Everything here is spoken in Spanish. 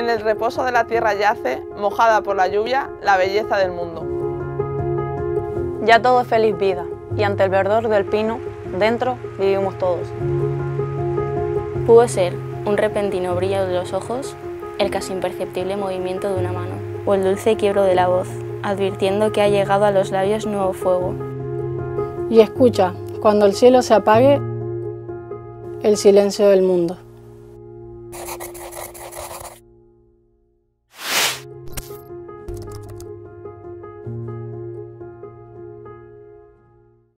En el reposo de la tierra yace, mojada por la lluvia, la belleza del mundo. Ya todo es feliz vida, y ante el verdor del pino, dentro vivimos todos. Pudo ser un repentino brillo de los ojos, el casi imperceptible movimiento de una mano, o el dulce quiebro de la voz, advirtiendo que ha llegado a los labios nuevo fuego. Y escucha, cuando el cielo se apague, el silencio del mundo.